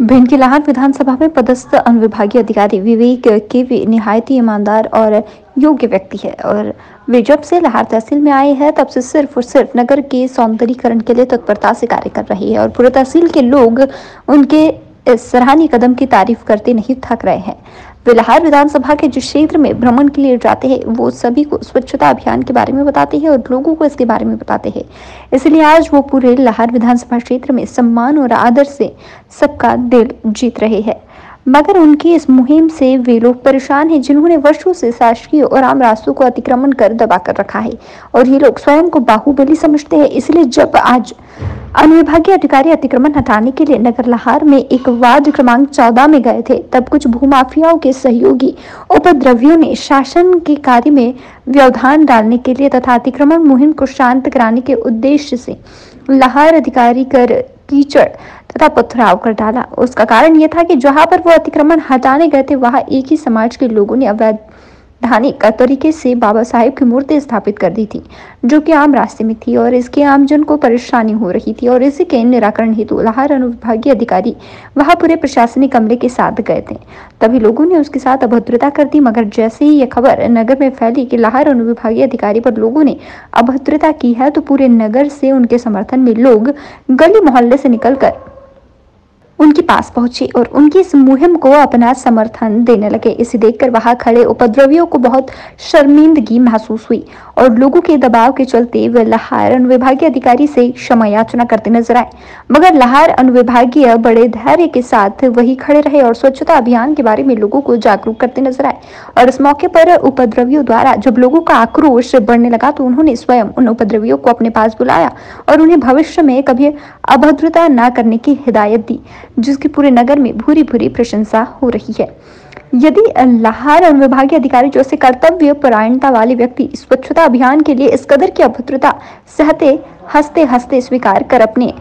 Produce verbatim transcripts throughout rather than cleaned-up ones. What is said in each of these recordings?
भिंडकीलाहाट विधानसभा में पदस्थ अनुविभागीय अधिकारी विवेक केवी निहायती ईमानदार और योग्य व्यक्ति है और वे जब से लाहार तहसील में आए हैं तब से सिर्फ और सिर्फ नगर के सौंदर्यीकरण के लिए तत्परता से कार्य कर रही है और पूरे तहसील के लोग उनके इस सराहनीय कदम की तारीफ करते नहीं थक रहे हैं। वे लाहार विधानसभा के जिस क्षेत्र में भ्रमण के लिए जाते हैं वो सभी को स्वच्छता अभियान के बारे में बताते हैं और लोगों को इसके बारे में बताते हैं, इसलिए आज वो पूरे लाहार विधानसभा क्षेत्र में सम्मान और आदर से सबका दिल जीत रहे हैं। मगर उनकी इस मुहिम से वे लोग परेशान हैं जिन्होंने वर्षों से शासकीय और आम रास्तों को अतिक्रमण कर दबा कर रखा है और ये लोग स्वयं को बाहुबली समझते हैं। इसलिए जब आज अनुविभागीय अधिकारी अतिक्रमण हटाने के लिए नगर लाहार में एक वार्ड क्रमांक चौदह में गए थे तब कुछ भूमाफियाओं के सहयोगी उपद्रवियों ने शासन के कार्य में व्यवधान डालने के लिए तथा अतिक्रमण मुहिम को शांत कराने के उद्देश्य से लाहार अधिकारी कर कीचड़ तथा पत्थराव कर डाला। उसका कारण यह था कि जहां पर वो अतिक्रमण हटाने गए थे वहां एक ही समाज के लोगों ने अवैध धार्मिक तरीके से बाबा साहेब की मूर्ति स्थापित कर दी थी जो कि आम रास्ते में थी और इसके आमजन को परेशानी हो रही थी और इसी के निराकरण हेतु लाहार अनुविभागीय अधिकारी वहां पूरे प्रशासनिक अमले के साथ गए थे। तभी लोगों ने उसके साथ अभद्रता कर दी, मगर जैसे ही यह खबर नगर में फैली कि लाहार अनुविभागीय अधिकारी पर लोगों ने अभद्रता की है तो पूरे नगर से उनके समर्थन में लोग गली मोहल्ले से निकलकर उनके पास पहुंचे और उनकी इस मुहिम को अपना समर्थन देने लगे। इसे देखकर वहां खड़े उपद्रवियों को बहुत शर्मिंदगी महसूस हुई और लोगों के दबाव के चलते वे लाहार अनुविभागीय अधिकारी से क्षमा याचना करते नजर आए, मगर लाहार अनुविभागीय बड़े धैर्य के साथ वही खड़े रहे और स्वच्छता अभियान के बारे में लोगों को जागरूक करते नजर आए। और इस मौके पर उपद्रवियों द्वारा जब लोगों का आक्रोश बढ़ने लगा तो उन्होंने स्वयं उन उपद्रवियों को अपने पास बुलाया और उन्हें भविष्य में कभी अभद्रता न करने की हिदायत दी, जिसकी पूरे नगर में भूरी भूरी प्रशंसा हो रही है। यदि लाहार अनुविभागीय अधिकारी जैसे कर्तव्य परायणता वाले व्यक्ति स्वच्छता अभियान के लिए इस कदर की अभद्रता सहते हंसते हंसते स्वीकार कर अपने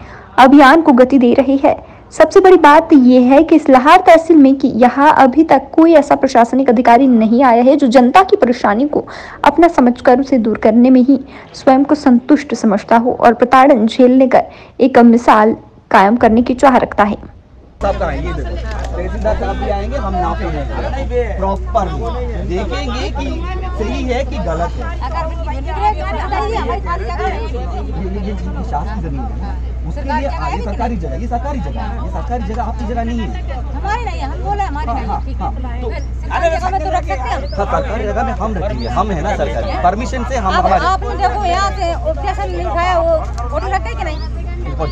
अभियान को गति दे रहे हैं। सबसे बड़ी बात यह है कि इस लाहार तहसील में कि यहाँ अभी तक कोई ऐसा प्रशासनिक अधिकारी नहीं आया है जो जनता की परेशानी को अपना समझकर उसे दूर करने में ही स्वयं को संतुष्ट समझता हो और प्रताड़न झेलने का एक मिसाल कायम करने की चाह रखता है। सब कराएंगे, देखो तहसीलदार साहब भी आएंगे, हम नापेंगे प्रॉपर, देखेंगे कि सही है कि गलत है। ये शासन जमीन है, उसके लिए ये सरकारी जगह ये सरकारी जगह है ये सरकारी जगह आपकी जगह नहीं है, हमारी नहीं है। हम बोला हमारी नहीं, सरकारी जगह में हम रखेंगे, हम है ना सरकारी परमिशन से हम हमारे। आप देखो यहाँ से ऑब्जेक्शन लिखा है, वो फोटो रखते कि नहीं, वो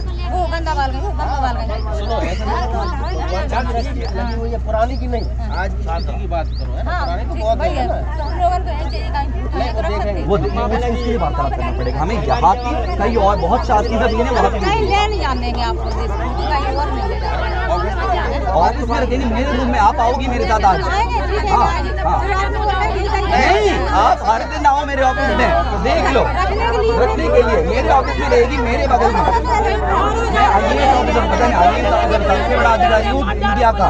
गंदा बाल का, वो गंदा बाल का। सुनो, ये पुरानी की नहीं, आज की बात करो है ना, पुरानी तो बहुत है ना। वो देखेंगे, इसकी बात करना पड़ेगा हमें। यहाँ की कई और बहुत शादी जमीन है, वहाँ की नहीं जान देंगे आपको, कहीं और मिलेगा। और इस बार नहीं, मेरे रूम में आप आओगी मेरे साथ आज? नहीं, आप हर दिन आओ मेरे ऑफिस में, देख लो रखने के लिए। मेरे ऑफिस में रहेगी, मेरे बगल में। मैं आईएएस ऑफिसर, पता नहीं आईएएस ऑफिसर सबसे बड़ा अधिकारी हूँ इंडिया का,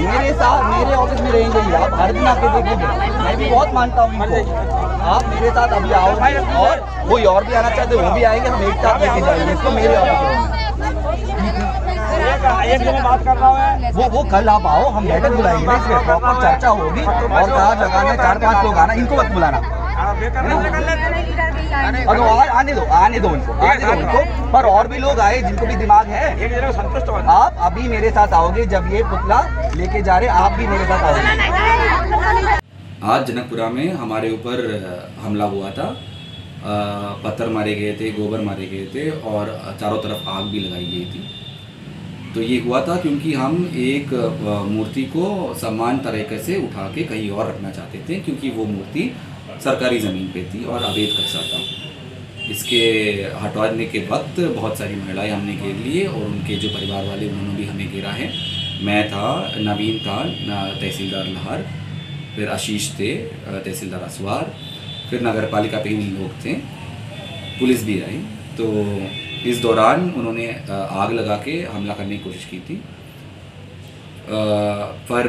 मेरे साथ मेरे ऑफिस में रहेंगे। आप हर दिन आके देखेंगे, मैं भी बहुत मानता हूँ इनको। आप मेरे साथ अभी आओगे और कोई और भी आना चाहते वो भी आएंगे, हम एक साथ लेके जाएंगे इसको मेरे ऑफिस। एक दिन बात कर रहा है वो वो कल आप आओ, हम बैठक बुलाएंगे, इसमें प्रॉपर चर्चा होगी। और चार लगाना, चार पांच लोग आना, इनको मत बुलाना। अरे आने दो आने दो इनको आने दो इनको पर और भी लोग आए जिनको भी दिमाग है। संतुष्ट आप अभी मेरे साथ आओगे, जब ये पुतला लेके जा रहे आप भी मेरे साथ आओगे। आज जनकपुरा में हमारे ऊपर हमला हुआ था, पत्थर मारे गए थे, गोबर मारे गए थे और चारों तरफ आग भी लगाई गई थी। तो ये हुआ था क्योंकि हम एक मूर्ति को समान तरीके से उठा के कहीं और रखना चाहते थे, क्योंकि वो मूर्ति सरकारी ज़मीन पे थी और अवैध कब्जा था। इसके हटाने के वक्त बहुत सारी महिलाएं हमने घेर लिए और उनके जो परिवार वाले उन्होंने भी हमें घेरा है। मैं था, नवीन था तहसीलदार लाहार, फिर आशीष थे तहसीलदार असवार, फिर नगर पालिका पे ही लोग थे, पुलिस भी आई। तो इस दौरान उन्होंने आग लगा के हमला करने की कोशिश की थी, पर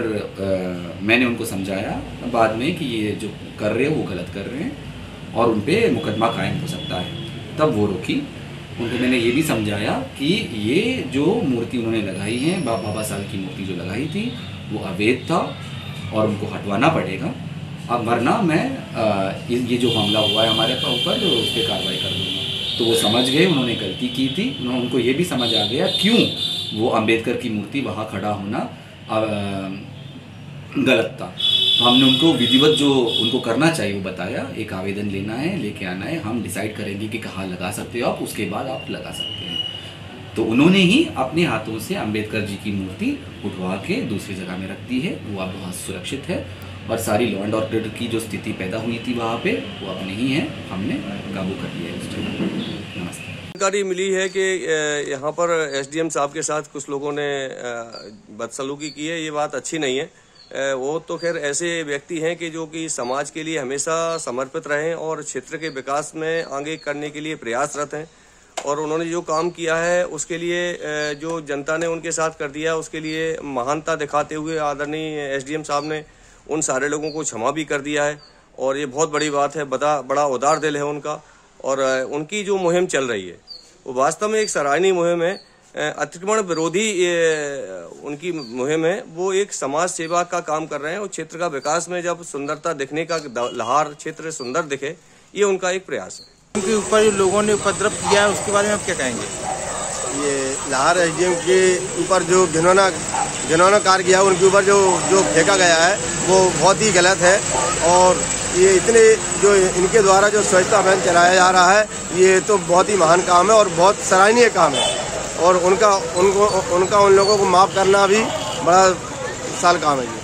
मैंने उनको समझाया बाद में कि ये जो कर रहे हो वो गलत कर रहे हैं और उन पर मुकदमा कायम हो सकता है। तब वो रोकी, उनको मैंने ये भी समझाया कि ये जो मूर्ति उन्होंने लगाई है, बाप बाबा साहब की मूर्ति जो लगाई थी वो अवैध था और उनको हटवाना पड़ेगा, अब वरना मैं ये जो हमला हुआ है हमारे ऊपर उस पर कार्रवाई कर दूँगा। तो वो समझ गए उन्होंने गलती की थी, उन्होंने उनको ये भी समझ आ गया क्यों वो अंबेडकर की मूर्ति वहाँ खड़ा होना गलत था। तो हमने उनको विधिवत जो उनको करना चाहिए वो बताया, एक आवेदन लेना है, लेके आना है, हम डिसाइड करेंगे कि कहाँ लगा सकते हो आप, उसके बाद आप लगा सकते हैं। तो उन्होंने ही अपने हाथों से अंबेडकर जी की मूर्ति उठवा के दूसरी जगह में रख दी है, वो अब वहाँ सुरक्षित है और सारी लॉ एंड ऑर्डर की जो स्थिति पैदा हुई थी वहाँ पे वो अपने ही है, हमने काबू कर लिया है उस जगह। नमस्ते। जानकारी मिली है कि यहाँ पर एसडीएम साहब के साथ कुछ लोगों ने बदसलूकी की है, ये बात अच्छी नहीं है। वो तो खैर ऐसे व्यक्ति हैं कि जो कि समाज के लिए हमेशा समर्पित रहें और क्षेत्र के विकास में आगे करने के लिए प्रयासरत हैं, और उन्होंने जो काम किया है उसके लिए जो जनता ने उनके साथ कर दिया उसके लिए महानता दिखाते हुए आदरणीय एसडीएम साहब ने उन सारे लोगों को क्षमा भी कर दिया है, और ये बहुत बड़ी बात है, बड़ा बड़ा उदार दिल है उनका। और उनकी जो मुहिम चल रही है वो वास्तव में एक सराहनीय मुहिम है, अतिक्रमण विरोधी उनकी मुहिम है। वो एक समाज सेवा का काम कर रहे हैं और क्षेत्र का विकास में जब सुंदरता दिखने का लहार, क्षेत्र सुंदर दिखे, ये उनका एक प्रयास है। उनके ऊपर लोगों ने उपद्रव किया है उसके बारे में आप क्या कहेंगे? ये लहार एसडीएम के ऊपर जो घिनौना घिनौना कार्य किया, उनके ऊपर जो जो फेंका गया है वो बहुत ही गलत है, और ये इतने जो इनके द्वारा जो स्वच्छता अभियान चलाया जा रहा है ये तो बहुत ही महान काम है और बहुत सराहनीय काम है, और उनका उनको उनका उन लोगों को माफ़ करना भी बड़ा साल काम है।